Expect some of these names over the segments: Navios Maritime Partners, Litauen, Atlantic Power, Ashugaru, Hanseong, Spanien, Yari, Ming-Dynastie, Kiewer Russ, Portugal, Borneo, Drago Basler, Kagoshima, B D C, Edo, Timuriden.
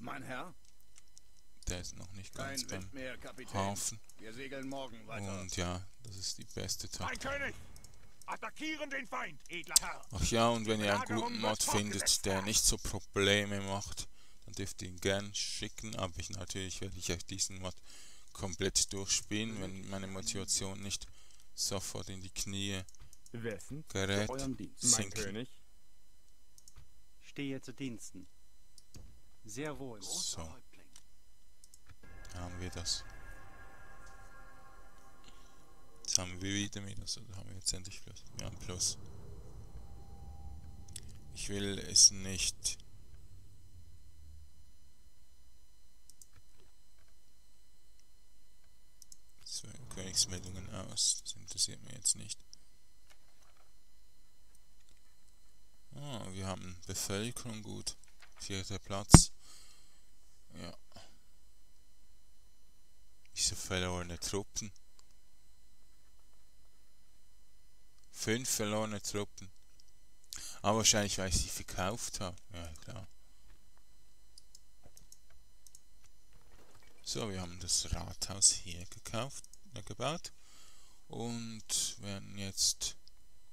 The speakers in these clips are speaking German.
Mein Herr? Der ist noch nicht ganz beim Hafen. Wir segeln morgen weiter. Und ja, das ist die beste Taktik. Mein König! Attackieren den Feind, edler Herr! Ach ja, und wenn ihr einen guten Mod findet, der nicht so Probleme macht, dann dürft ihr ihn gern schicken. Aber ich natürlich werde ich euch diesen Mod komplett durchspielen, wenn meine Motivation nicht sofort in die Knie gerät. Mein König, stehe zu Diensten. Sehr wohl. So. Haben wir das. Jetzt haben wir wieder Minus, oder haben wir jetzt endlich Plus? Wir haben Plus. Ich will es nicht. So, Königsmeldungen aus. Das interessiert mich jetzt nicht. Ah, wir haben Bevölkerung gut. 4. Platz. Ja. Diese verlorene Truppen. 5 verlorene Truppen. Aber wahrscheinlich, weil ich sie verkauft habe. Ja, klar. So, wir haben das Rathaus hier gebaut. Und werden jetzt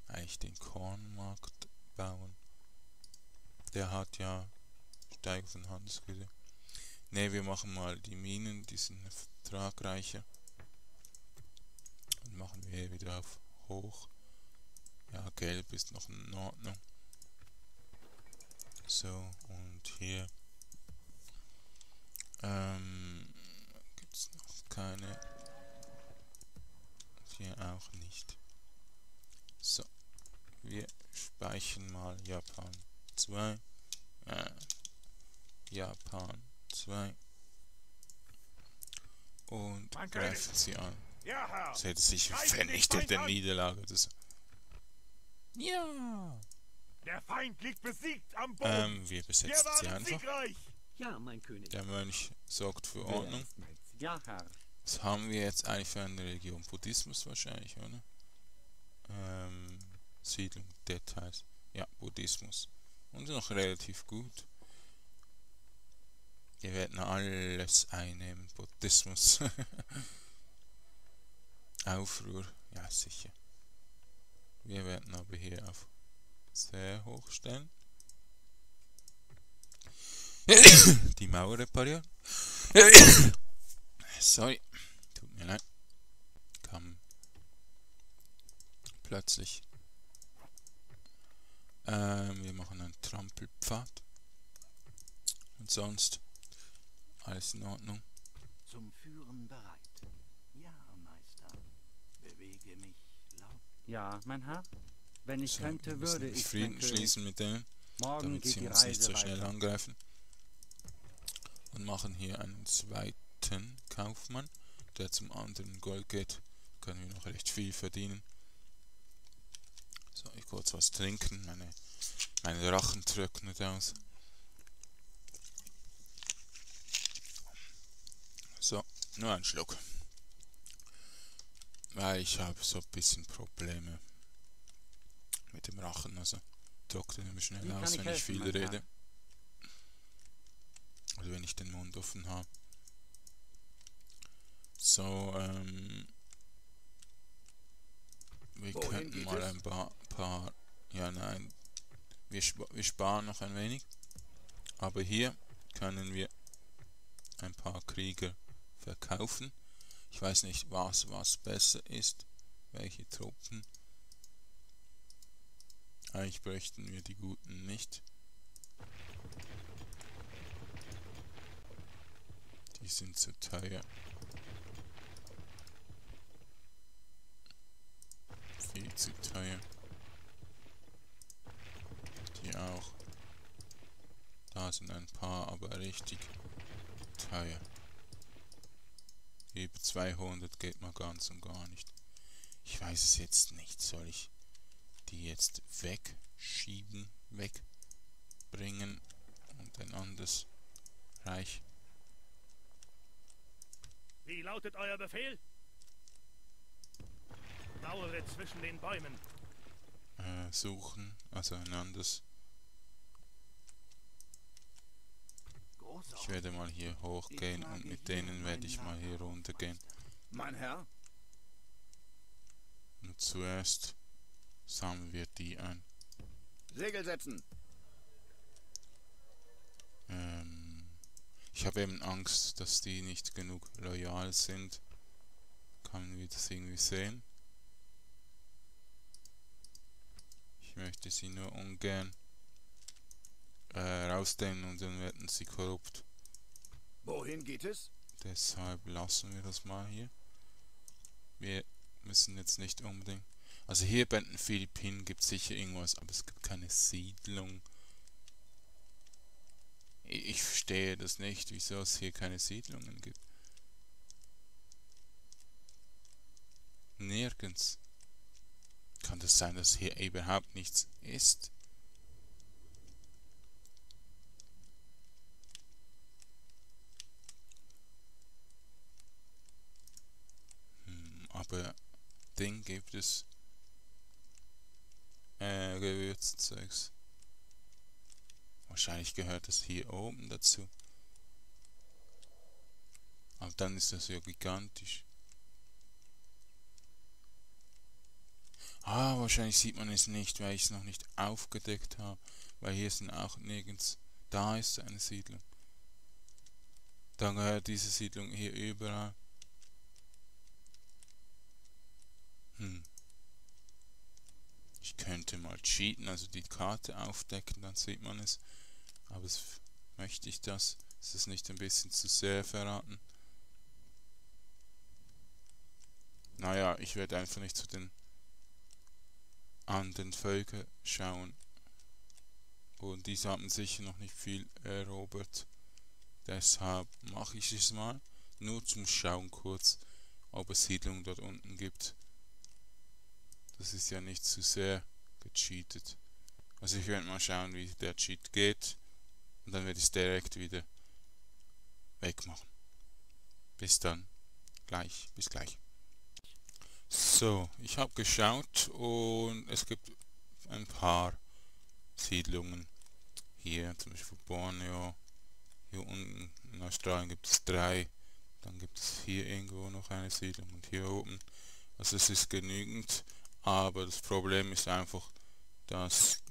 eigentlich den Kornmarkt bauen. Der hat ja Steigerung von Handelsgüter. Ne, wir machen mal die Minen, die sind tragreicher. Und machen wir hier wieder auf hoch. Ja, gelb ist noch in Ordnung. So, und hier gibt es noch keine. Und hier auch nicht. So, wir speichern mal Japan 2. Japan 2. Und greifen sie an. Das hätte sich vernichtet der Niederlage. Das ja! Der Feind liegt besiegt am Boden. Wir besetzen sie einfach. Ja, mein König. Der Mönch sorgt für Ordnung. Ja, Herr. Was haben wir jetzt eigentlich für eine Religion? Buddhismus wahrscheinlich, oder? Siedlung, Details. Ja, Buddhismus. Und noch relativ gut. Wir werden alles einnehmen. Buddhismus. Aufruhr. Ja, sicher. Wir werden aber hier auf sehr hoch stellen. Die Mauer reparieren. Sorry. Tut mir leid. Kam plötzlich. Wir machen einen Trampelpfad. Und sonst alles in Ordnung. Zum Führen bereit. Ja, Meister. Bewege mich laut. Ja, mein Herr. Wenn ich so, könnte, würde ich Frieden schließen mit denen, morgen damit sie uns nicht so schnell angreifen. Und machen hier einen zweiten Kaufmann, der zum anderen Gold geht. Können wir noch recht viel verdienen. So, ich kurz was trinken. Meine Rachen trocknet aus. So, nur einen Schluck. Weil ich habe so ein bisschen Probleme mit dem Rachen. Also trocknet nämlich schnell aus, wenn ich viel rede. Oder wenn ich den Mund offen habe. So, wir könnten mal ein paar... Ja, nein. Wir sparen noch ein wenig. Aber hier können wir ein paar Krieger verkaufen. Ich weiß nicht, was besser ist. Welche Truppen. Eigentlich bräuchten wir die guten nicht. Die sind zu teuer. Viel zu teuer. Die auch. Da sind ein paar, aber richtig teuer. Über 200 geht mal ganz und gar nicht. Ich weiß es jetzt nicht. Soll ich die jetzt wegschieben, wegbringen und ein anderes Reich? Wie lautet euer Befehl? Lauere zwischen den Bäumen. Suchen, also ein anderes. Ich werde mal hier hochgehen und mit denen werde ich mal hier runtergehen. Mein Herr? Und zuerst sammeln wir die ein. Segel setzen! Ich habe eben Angst, dass die nicht genug loyal sind. Kann man das irgendwie sehen? Ich möchte sie nur ungern rausnehmen und dann werden sie korrupt. Wohin geht es? Deshalb lassen wir das mal hier. Wir müssen jetzt nicht unbedingt... Also hier bei den Philippinen gibt es sicher irgendwas, aber es gibt keine Siedlung. Ich verstehe das nicht, wieso es hier keine Siedlungen gibt. Nirgends. Kann das sein, dass hier überhaupt nichts ist? Aber Ding gibt es. Gewürzzeugs. Wahrscheinlich gehört das hier oben dazu. Aber dann ist das ja gigantisch. Ah, wahrscheinlich sieht man es nicht, weil ich es noch nicht aufgedeckt habe. Weil hier sind auch nirgends... Da ist eine Siedlung. Dann gehört diese Siedlung hier überall. Ich könnte mal cheaten, also die Karte aufdecken, dann sieht man es. Aber möchte ich das? Ist es nicht ein bisschen zu sehr verraten? Naja, ich werde einfach nicht zu den anderen Völkern schauen. Und die haben sicher noch nicht viel erobert. Deshalb mache ich es mal. Nur zum Schauen kurz, ob es Siedlungen dort unten gibt. Das ist ja nicht zu sehr gecheatet. Also ich werde mal schauen, wie der Cheat geht. Und dann werde ich es direkt wieder wegmachen. Bis dann. Gleich. Bis gleich. So, ich habe geschaut und es gibt ein paar Siedlungen. Hier zum Beispiel Borneo. Hier unten in Australien gibt es 3. Dann gibt es hier irgendwo noch eine Siedlung und hier oben. Also es ist genügend. Aber das Problem ist einfach, dass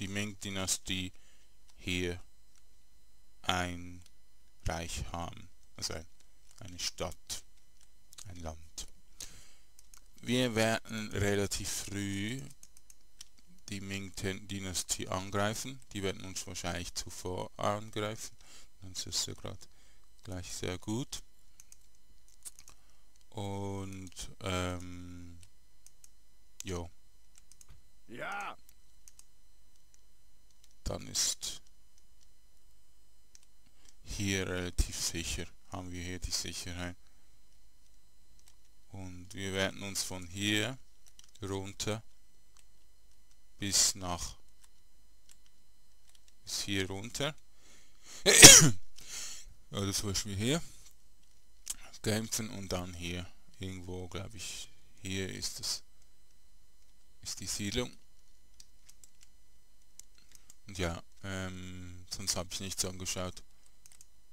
die Ming-Dynastie hier ein Reich haben. Also eine Stadt, ein Land. Wir werden relativ früh die Ming-Dynastie angreifen. Die werden uns wahrscheinlich zuvor angreifen. Dann ist es ja gerade gleich sehr gut. Und jo. Ja. Dann ist hier relativ sicher, haben wir hier die Sicherheit. Und wir werden uns von hier runter bis hier runter. Oder zum Beispiel hier. Kämpfen und dann hier. Irgendwo, glaube ich, hier ist es. Ist die Siedlung. Und ja, sonst habe ich nichts angeschaut.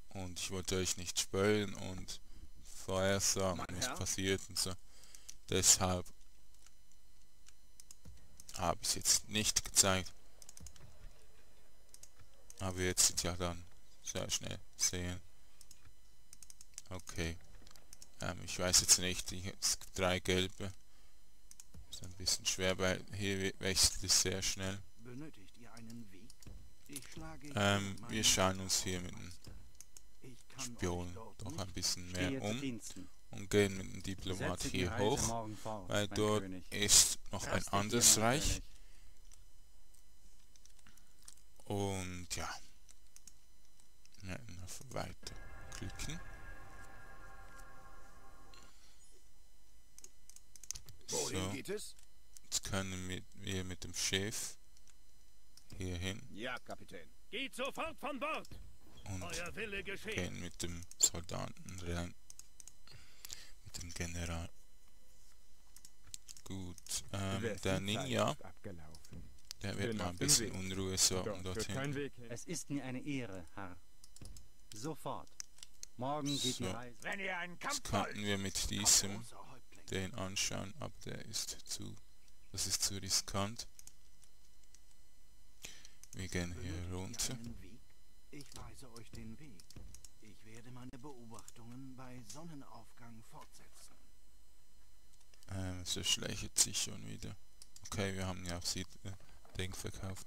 Und ich wollte euch nicht spoilern und vorhersagen, was passiert und so. Deshalb habe ich es jetzt nicht gezeigt. Aber jetzt ja dann sehr schnell sehen. Okay. Ich weiß jetzt nicht, ich habe 3 gelbe. Ist ein bisschen schwer, weil hier wechselt es sehr schnell. Benötigt ihr einen Weg? Ich schlage wir schauen uns hier mit dem Spion doch ein bisschen mehr um und gehen mit dem Diplomat hier hoch, weil dort ist noch ein anderes Reich. Und ja, auf weiter klicken. So, jetzt können wir mit dem Schiff hier hin. Ja, Kapitän. Geht sofort von Bord. Und euer Wille geschehen. Gehen mit dem Soldaten rein. Mit dem General. Gut, der Ninja Da wird mal ein bisschen Unruhe sorgen dorthin. Es ist mir eine Ehre, Herr. Sofort. Morgen geht die Reise. Das konnten wir mit diesem den anschauen, aber der ist zu. Das ist zu riskant. Wir gehen hier runter. Ich weise euch den Weg. Ich werde meine Beobachtungen bei Sonnenaufgang fortsetzen. Es verschlechtert sich schon wieder. Okay, wir haben ja auch sie Ding verkauft.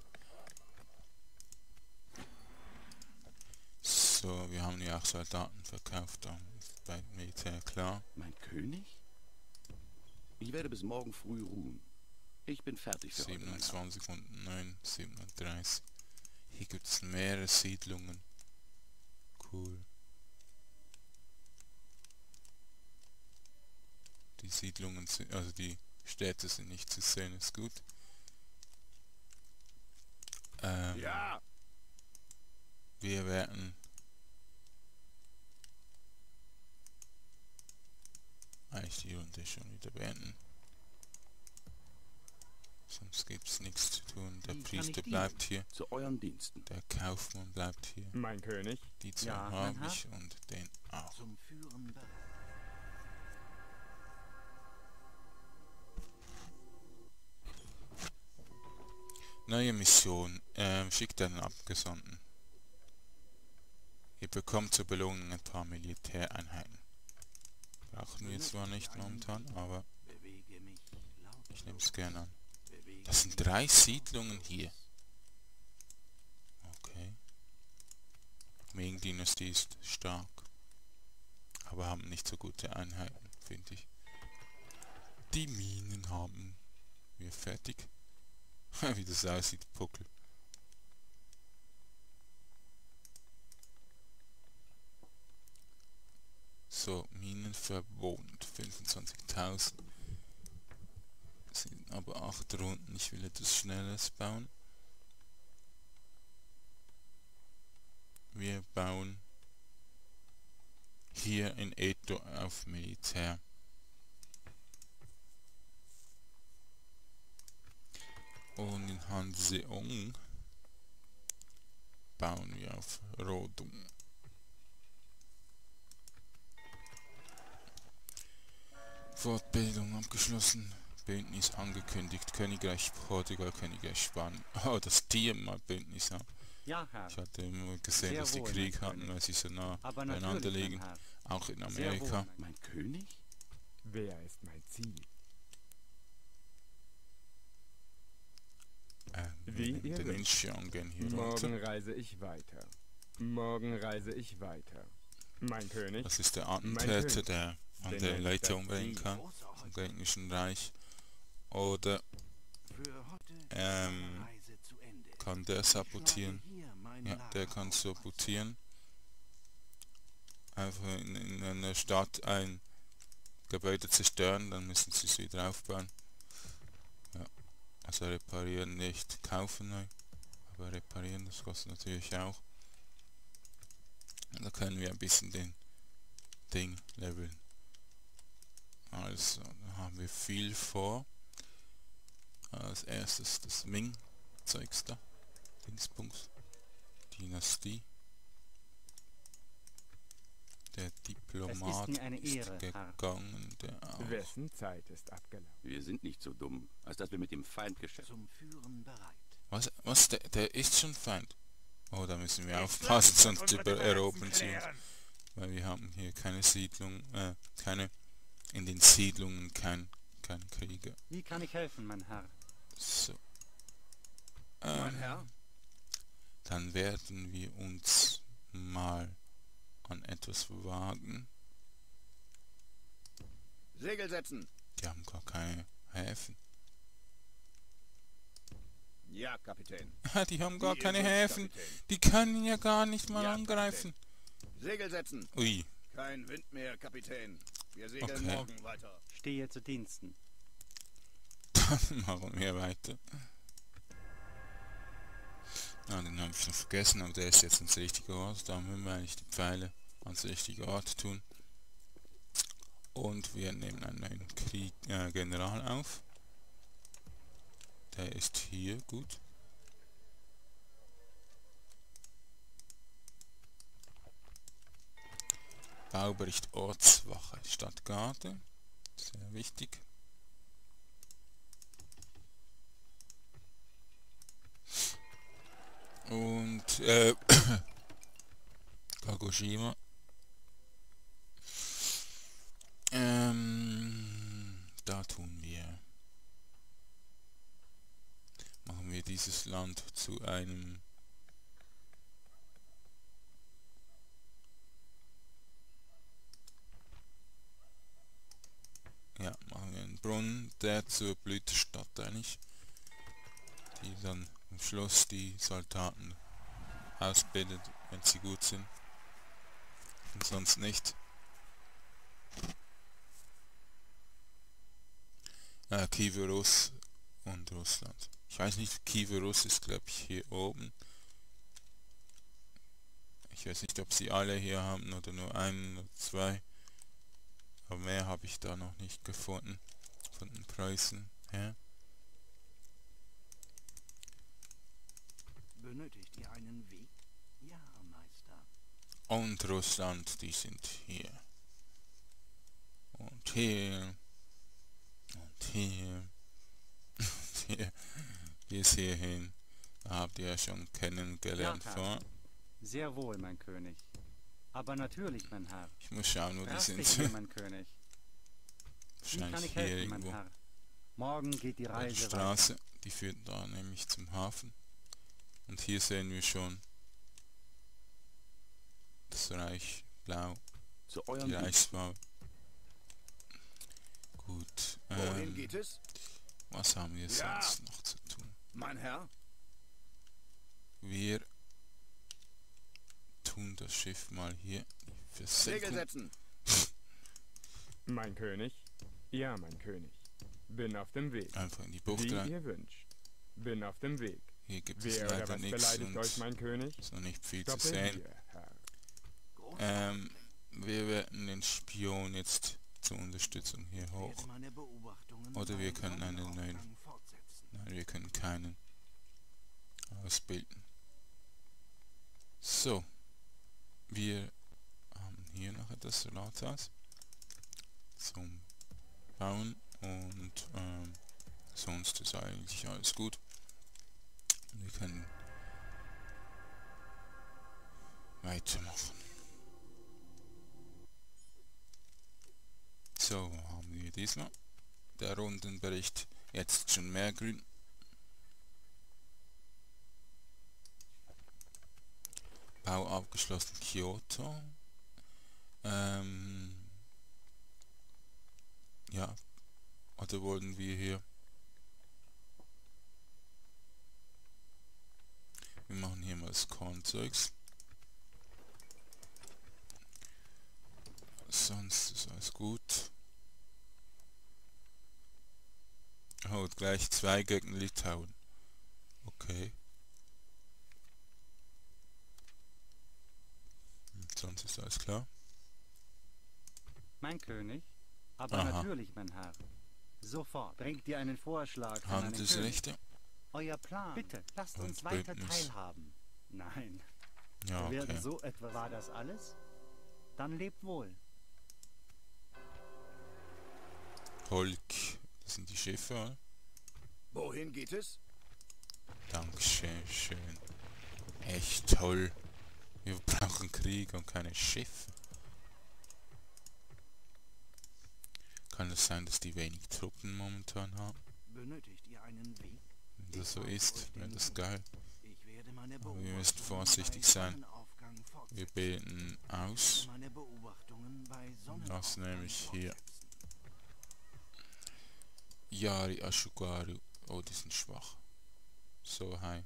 So, wir haben ja auch Soldaten verkauft, dann ist bei Militär klar. Mein König? Ich werde bis morgen früh ruhen. Ich bin fertig für 27 und 9, 37. Hier gibt es mehrere Siedlungen. Cool. Die Siedlungen sind, also die Städte sind nicht zu sehen, ist gut. Ja. Wir werden eigentlich die Runde schon wieder beenden. Sonst gibt es nichts zu tun. Der Priester bleibt hier. Zu euren Diensten. Der Kaufmann bleibt hier. Mein König. Die zwei haben mich und den auch. Zum Führen bereit. Neue Mission. Schickt einen Abgesandten. Ihr bekommt zur Belohnung ein paar Militäreinheiten. Brauchen wir zwar nicht momentan, aber ich nehme es gerne an. Das sind 3 Siedlungen hier. Okay. Ming-Dynastie ist stark. Aber haben nicht so gute Einheiten, finde ich. Die Minen haben wir fertig. Wie das aussieht, Puckel. So, Minen verwohnt. 25.000. Sind aber 8 Runden. Ich will etwas Schnelles bauen. Wir bauen hier in Edo auf Militär. Und in Hanseong bauen wir auf Rodung. Fortbildung abgeschlossen. Bündnis angekündigt. Königreich Portugal, Königreich Spanien. Oh, dass die mal Bündnis haben. Ja, Herr. Ich hatte immer gesehen, dass die Krieg hatten, weil sie so nah beieinander liegen. Auch in Amerika. Mein König? Wer ist mein Ziel? Den Incheon gehen hier runter. Morgen reise ich weiter. Morgen reise ich weiter. Mein König. Das ist der Attentäter, der andere Leute umbringen kann. Im Griechischen Reich. Oder kann der sabotieren. Ja, der kann sabotieren. Einfach in einer Stadt ein Gebäude zerstören, dann müssen sie es wieder aufbauen. Ja. Also reparieren nicht, kaufen neu. Aber reparieren, das kostet natürlich auch. Und da können wir ein bisschen den Ding leveln. Also, da haben wir viel vor. Als erstes das Ming-Zeugs da. Dingsbums. Dynastie. Der Diplomat ist gegangen. Wessen Zeit ist abgelaufen? Wir sind nicht so dumm, als dass wir mit dem Feind geschätzt. Zum Führen bereit. Was? Der ist schon Feind? Oh, da müssen wir aufpassen, sonst erobern sie uns. Weil wir haben hier keine Siedlung, in den Siedlungen kein Krieger. Wie kann ich helfen, mein Herr? So. Mein Herr? Dann werden wir uns mal an etwas wagen. Segel setzen. Die haben gar keine Häfen. Ja, Kapitän. Die haben gar keine Häfen. Kapitän. Die können ja gar nicht mal angreifen. Kapitän. Segel setzen. Ui. Kein Wind mehr, Kapitän. Wir segeln morgen weiter. Stehe zu Diensten. Dann machen wir weiter. Ah, den habe ich noch vergessen, aber der ist jetzt ans richtige Ort. Da müssen wir eigentlich die Pfeile ans richtige Ort tun. Und wir nehmen einen neuen General auf. Der ist hier, gut. Baubericht Ortswache, Stadtgarde, sehr wichtig. Und Kagoshima. Da tun wir. Machen wir dieses Land zu einem Brunnen, der zur Blüte statt eigentlich, die dann am Schluss die Soldaten ausbildet, wenn sie gut sind und sonst nicht. Kiewer Russ und Russland. Ich weiß nicht, Kiewer Russ ist glaube ich hier oben. Ich weiß nicht, ob sie alle hier haben oder nur einen oder zwei, aber mehr habe ich da noch nicht gefunden. Von den Preußen her. Benötigt ihr einen Weg? Ja, Meister. Und Russland, die sind hier. Und hier. Und hier. Und hier. Bis hierhin. Da habt ihr ja schon kennengelernt vor. Sehr wohl, mein König. Aber natürlich, mein Herr. Ich muss schauen, wo die sind. Mein König. Wahrscheinlich hier irgendwo. Morgen geht die Reise. Die Straße, weiter. Die führt da nämlich zum Hafen. Und hier sehen wir schon das Reich Blau. Zu eurem Reichsbau. Gut. Wohin geht es? Was haben wir sonst noch zu tun? Mein Herr? Wir tun das Schiff mal hier versenken. Mein König. Ja, mein König. Bin auf dem Weg. Einfach in die Bucht rein. Wie ihr wünscht. Bin auf dem Weg. Hier gibt es leider nichts und euch, mein König? Ist noch nicht viel zu sehen. Wir werden den Spion jetzt zur Unterstützung hier hoch. Oder wir können einen neuen... Nein, wir können keinen ausbilden. So. Wir haben hier noch etwas Rathaus zum Bauen und sonst ist eigentlich alles gut. Wir können weitermachen. So, haben wir diesmal der Rundenbericht, jetzt schon mehr grün. Bau abgeschlossen, Kyoto. Ja, oder wollen wir hier? Wir machen hier mal das Kornzeugs. Sonst ist alles gut. Oh, gleich 2 gegen Litauen. Okay. Und sonst ist alles klar. Mein König. Aber natürlich, mein Herr. Sofort bringt ihr einen Vorschlag. Handelsrechte. Euer Plan. Bitte, lasst uns weiter teilhaben. Nein. Ja, okay. So etwa war das alles? Dann lebt wohl. Holk. Das sind die Schiffe. Wohin geht es? Dankeschön. Schön. Echt toll. Wir brauchen Krieg und keine Schiffe. Kann es sein, dass die wenig Truppen momentan haben? Benötigt ihr einen Weg? Wenn das so ist, wäre das geil. Aber wir müssen vorsichtig sein. Wir beten aus. Das nämlich hier. Yari, Ashugaru. Oh, die sind schwach. So, hi.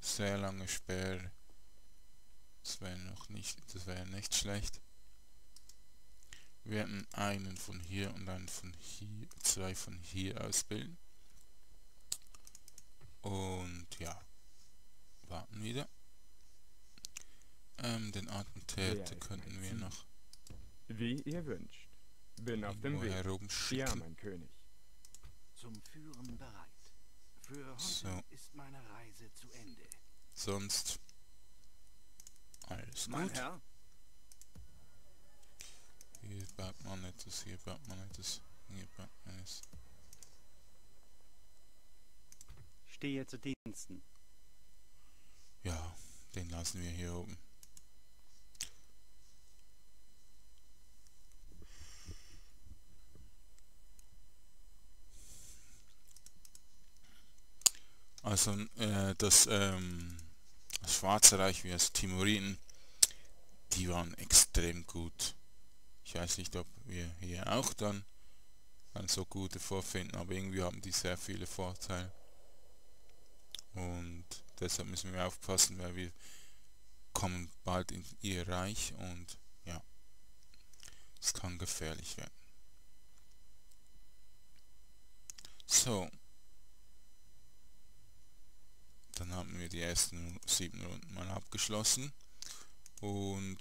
Sehr lange Sperre. Das wäre noch nicht, das wäre nicht schlecht. Wir werden einen von hier und einen von hier, 2 von hier ausbilden. Und ja, warten wieder. Den Attentäter könnten wir noch. Wie ihr wünscht. Bin auf dem Weg. Ja, mein König. zum Führen bereit. Für heute ist meine Reise zu Ende. Sonst alles mein gut. Herr? Hier baut man etwas, hier baut man etwas, hier baut man etwas. Stehe zu Diensten. Ja, den lassen wir hier oben. Also das Schwarze Reich wie das Timuriden, die waren extrem gut. Ich weiß nicht, ob wir hier auch dann so gute vorfinden, aber irgendwie haben die sehr viele Vorteile. Und deshalb müssen wir aufpassen, weil wir kommen bald in ihr Reich und ja, es kann gefährlich werden. So. Dann haben wir die ersten 7 Runden mal abgeschlossen und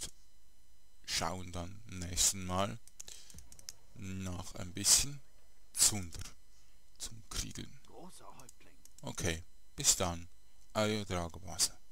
schauen dann nächsten Mal nach ein bisschen Zunder zum Kriegeln. Okay, bis dann, euer Drago Basler.